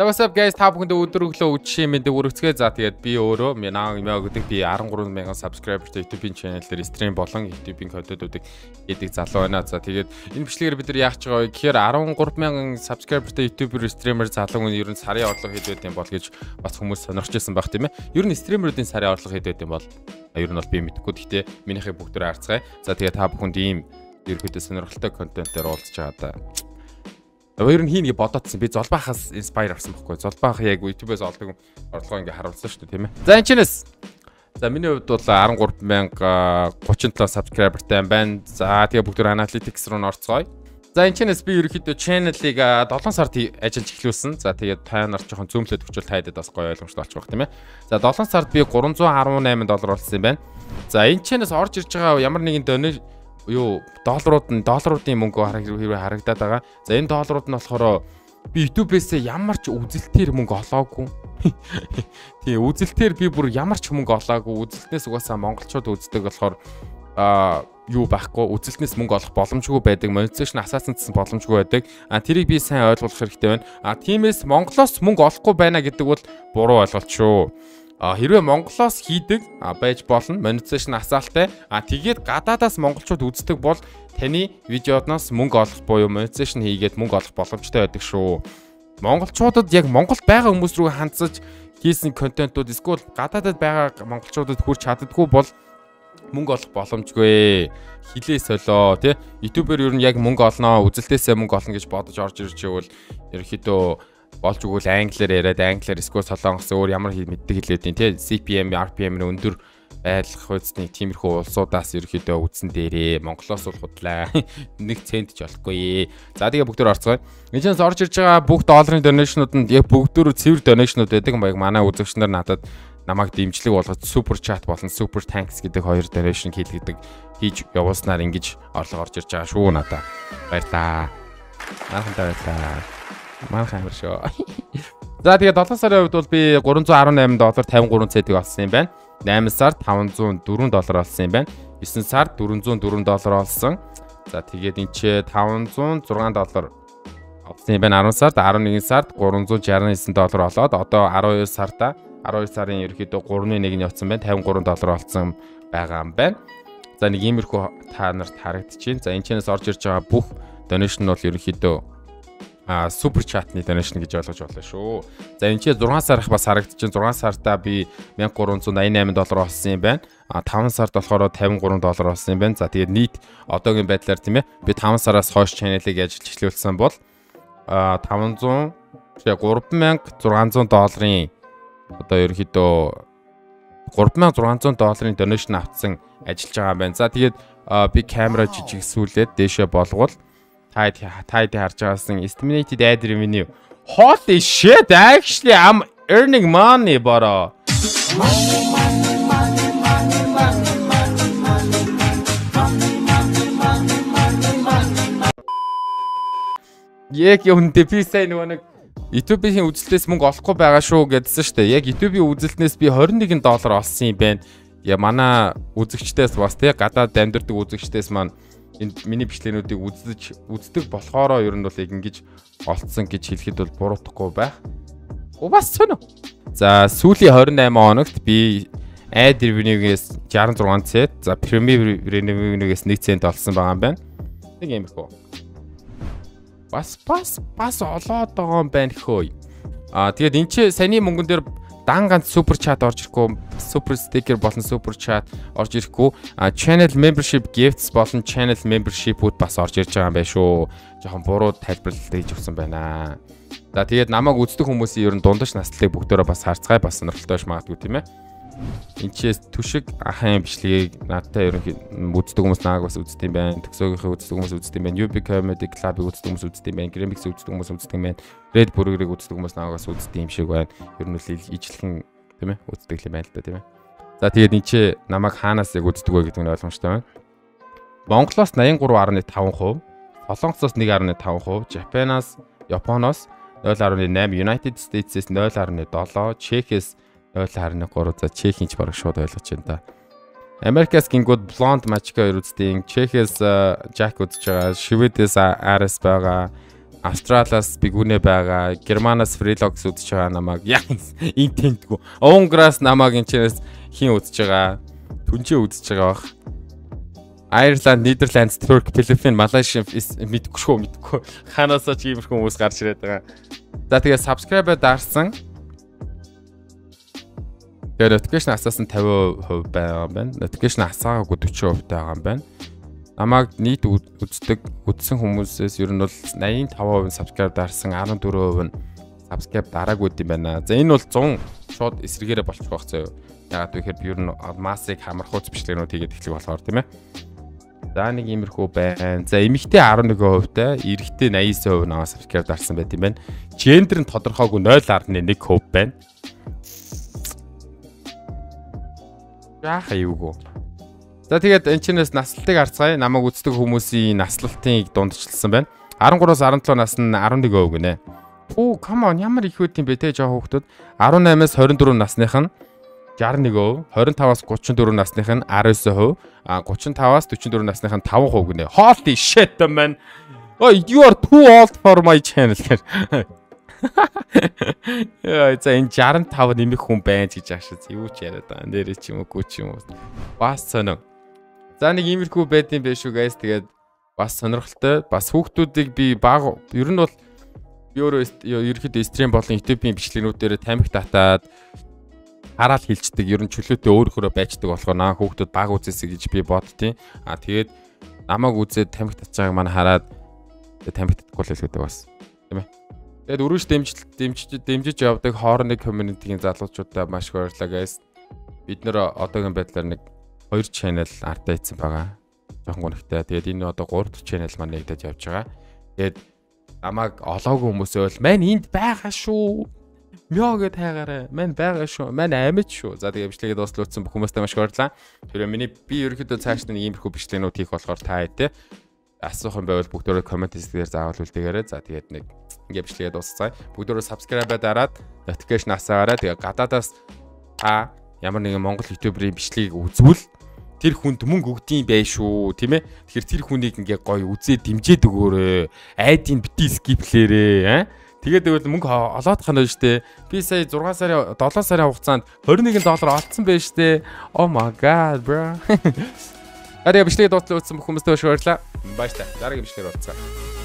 What's up guys? Тапханд өдрөглөө үчимэд өргөцгээ. За тэгээд би өөрөө Мянаа гэдэг би 13,000 subscriberтэй YouTube channel-ээр стрим болон YouTube-ийн контентуудыг хийдэг залуу байна. За тэгээд энэ бичлэгээр бид нар яах ч байгаа вэ гэхээр 13,000 subscriberтэй YouTuber стример залуу нь ер нь сарын орлого хэд байд юм бол гэж бас хүмүүс сонирхож байсан баг тийм ээ. Ер нь стримеруудын сарын орлого хэд байд юм бол ер нь бол би мэдэхгүй. Гэхдээ минийхээ бүгд төр харцгаая. За тэгээд та бүхэнд ийм ерөөхдөө сонирхолтой контентээр уулзч байгаа даа. Өөр нь хийнэ бодоодсэн. Би золбаахаас инспайр авсан байхгүй. Золбаах яг YouTube-с олдог орлого ингээ харуулсан шүү дээ, тийм ээ. За энэ чинээс. За миний хувьд бол 13,037 subscriberтай байна. За тэгээ бүгд төр analytics руу орцгоё. За энэ чинээс би ерөөхдөө channel-ыг 7 сард ажиллаж эхлүүлсэн. За тэгээд та нарт жоохон зөөмлөд өгчөл тайдад бас гоё ойлгомжтой болчих واخ, тийм ээ. За 7 сард би $318 олсон юм байна. За энэ чинээс орж ирж байгаа ямар нэгэн долларуудын мөнгө хэрэг харагдаад байгаа. За энэ долларууд нь болохоор би YouTube-с ямар ч үзэлтээр мөнгө олоогүй. Тий, үзэлтээр би бүр ямар ч мөнгө олоогүй. Үзэлтнээс угаасаа монголчууд үздэг болохоор байхгүй. Үзэлтнээс мөнгө олох боломжгүй байдаг. Монетизацийн асаацсан боломжгүй байдаг. Тэрийг би сайн ойлгох хэрэгтэй байна. Тиймээс Монголоос мөнгө олохгүй байна гэдэг бол буруу ойлголт шүү. Хэрвээ Монголоос хийдэг байж болно, монетизацийн асаалттай. Тэгээд гадаадаас монголчууд үздэг бол таны видеодноос мөнгө олох буюу монетизацийн хийгээд мөнгө олох боломжтой байдаг шүү. Монголчуудад яг Монголд байгаа хүмүүс рүү хандсаж хийсэн контентууд эсвэл гадаадад байгаа монголчуудад хүрч чаддаггүй бол мөнгө олох боломжгүй. Хилээ солио тий. YouTube-ээр ер нь яг мөнгө олноо, үзэлтээсээ мөнгө олно гэж бодож орж ирж ивэл ерөөхдөө болж өгвөл англиар яриад англиар эсвэл солонгос өөр ямар мэддэг хэлээдийн тий CPM, RPM нь өндөр байх хуудсны тиймэрхүү улсуудаас ерөөхдөө үзсэн дээрээ Монголоос бол худлаа 1 цент ч болохгүй. За тэгээ бүгд төр орцгоё. Эндээс орж ирж байгаа бүх долларын донешнууд нь яг бүгдөө цэвэр донешнууд байдаг. Манай үзэгч нар надад намайг дэмжлэг болгож супер чат болон супер танкс гэдэг хоёр донешн хийлгэдэг хийж явуулснаар ингэж орлого орж ирж байгаа шүү надаа. Баярлаа. Наахантай баярлаа. Манай хамар шүү. За тэгээ 7 сарын хувьд бол би $318.53 олсон юм байна. 8 сард $504 олсон юм байна. 9 сард $404 олсон. За тэгээд энэ ч $506 олсон юм байна. 10 сард 11 сард $369 олоод одоо 12 сарын ерөөхдөө 3.1-ийн явцсан байна. $53 олсон байгаа юм байна. За нэг иймэрхүү та нарт харагдчихээн. За энэ чэнэс орж ирж байгаа бүх донешн нь бол ерөөхдөө супер чатны донешн гэж ойлгож байна шүү. За энэ чи 6 сарх бас харагдчихээн. 6 сартаа би $1388 олсон юм байна. 5 сард болохоор $53 олсон юм байна. За тэгээд нийт одоогийн байдлаар тийм ээ би 5 сараас хойш channel-ыг ажиллаж эхлүүлсэн бол $3600 одоо ерөнхийдөө $3600 донешн авсан ажиллаж байгаа юм байна. За тэгээд би камера жижигсүүлээд дээшээ болгоул Тайд харж байгаасан estimated ad revenue. Holy shit, actually I'm earning money bro. Яг юунтэй писаа нөгөө нэг YouTube-ийн үзэлтээс мөнгө олохгүй байгаа шүү гэдсэн шүү дээ. Яг YouTube-ийн үзэлтнээс би $21 олсон юм байна. Яа манай үзэгчдээс бас тий гадаад амьдардаг үзэгчдээс маань энэ миний бичлэгнүүдийг үздэг болохоороо ер нь бол ингэж олцсон гэж хэлэхэд бол буруудахгүй байх. Бас сонь. За сүүлийн 28 хоногт би ad revenue-гээс 66 цент, за premium revenue-гээс 1 цент олсон байгаа юм байна. Нэг юм их гоо. Бас олоод байгаа юм байна хөөе. Тэгээд энэ чи саяны мөнгөн дээр дан ганц супер чат орж ирэхгүй, супер стикер болон супер чат орж ирэхгүй, channel membership gifts болон channel membership-ууд бас орж ирж байгаа юм байна шүү. Жохон буруу тайлбарлалт хийж өгсөн байна. За тэгээд намайг үздэг хүмүүсийн ер нь дундаж наслтыг бүгдөө бас харцгаая, бас сонирхолтойш магадгүй тийм ээ. Энэчээс түшиг ахын бичлэгийг надтай ер нь үздэг хүмүүс нааг бас үздэг юм байна. Төгсөөгийнхээ үздэг хүмүүс үздэг юм байна. UB Comedy Club-ыг үздэг хүмүүс үздэг юм байна. Grimix үздэг хүмүүс үздэг юм байна. Red Burger-ыг үздэг хүмүүс нааг бас үздэг юм шиг байна. Ер нь л ижлэхэн тийм ээ үздэг юм байна л да тийм ээ. За тэгээд энэ чинь намайг хаанаас яг үздэг вэ гэдэг нь ойлгомжтой байна. Монголоос 83.5%, Солонгосоос 1.5%, Японоос 0.8%, United States-с 0.7%, Чехээс 0.3%. За Чехийн ч бараг шууд ойлгож байна да. Америкаас гингүүд Blonde Machka үздэг, Чехээс Jack үзэж байгаа, Шведээс RS байгаа. Australas bigune байгаа, Германаас фрилогс үзэж байгаа намайг яс энэ тэнтгүү. Унграас намайг энэчнээс хин үзэж байгаа. Түнчээ үзэж байгаа бах. Айрланд, Нидерланд, Турк, Филиппин, Малайши мэдгүй. Ханаасаа ч иймэрхүү хүмүүс гарч ирээд байгаа. За тэгээ subscribe дарсан. Тэгээ notification асаасан 50% байгаа юм байна. Notification асаагаагүй 40% байгаа юм байна. Намайг нийт үздэг үзсэн хүмүүсээс ер нь бол 85% subscribe дарсан, 14% нь subscribe дараагүй юм байна. За энэ бол 100 шууд эсрэгээрээ болчих واخ заяа. Ягаад гэвэл ер нь алмасыг хамархууц бичлэгнүүд хийгээд эхлэх болохоор тийм ээ. За нэг иймэрхүү байна. За эмэгтэй 11% та, эрэгтэй 89% наваа subscribe дарсан байт юм байна. Гендер нь тодорхойгүй 0.1% байна. Яах аюугүй. За тэгээд энэ чинээс наслалтыг харцгаая. Намайг үздэг хүмүүсийн наслалтыг дундчилсан байна. 13-17 нас нь 11% гинэ. Оо, come on, ямар их хөт юм бэ те жоо хүүхдүүд. 18-аас 24 насных нь 61%, 25-аас 34 насных нь 19%, 35-аас 44 насных нь 5% гинэ. Holy shit man. Oh, you are too old for my channel. Яа, за энэ 65 нэмэх хүн байна гэж яаш. Юу ч яриад байгаа. Нэрэ ч юм уу, гүч юм уу. Бас сонин. За нэг иймэрхүү байд юм биш үү guys. Тэгээд бас сонирхолтой. Бас хүүхдүүдийг би баг ер нь бол би өөрөө ерөөхдөө стрим болон YouTube-ийн бичлэгнүүдээр тамхи татаад хараал хилчдэг. Ер нь чөлөөтэй өөрөөрөө байждаг болохоор наа хүүхдүүд баг үзээсэй гэж би бодтiin. Аа тэгээд намайг үзээд тамхи татж байгааг мань хараад тамхи татахгүй л хэлэхэд бас тийм ээ. Тэгээд өрөөж дэмжиж явдаг хоорондын community-ийн залуучуудаа маш их баярлалаа guys. Бид нэр одоогийн байдлаар нэг 2 channel ардаа ийцэн байгаа. Жохон гонхтой. Тэгээд энэ одоо 3 channel маань нэгдэж явж байгаа. Тэгээд намайг олоогүй хүмүүс байл мань энд байгаа шүү. Мё гэд хайгаарай. Мань байгаа шүү. Мань амьд шүү. За тэгээд бичлэгээ дуслуулсан бүх хүмүүстээ маш их баярлалаа. Тэр миний би ерөөхдөө цааш нь иймэрхүү бичлэгнүүд хийх болохоор та хэд асуух юм байвал бүгдөө comment хэсгээр заавал үлдээгээрэй. За тэгээд нэг ингээ бичлэгээ дуусгацгаая. Бүгдөө subscribe дараад notification асаагаарай. Тэгээд гадаадаас та ямар нэгэн монгол youtuber-ийн бичлэгийг үзвэл тэр хүнд мөнгө өгдөй бай шүү, тийм ээ. Тэгэхээр тэр хүнийг ингээ гоё үзээ дэмжээд өгөөрэй. Айдын бити скиплээрээ. Тэгээд тэгвэл мөнгө олоод хана штэ. Би сая 6 сарын 7 сарын хугацаанд $21 олцсон байж штэ. Oh my god bro. Арай бичлэг дууслаа үзсэн бүх хүмүүстээ баярлалаа. Баяж та. Дараагийн бичлэгээр уулзъя.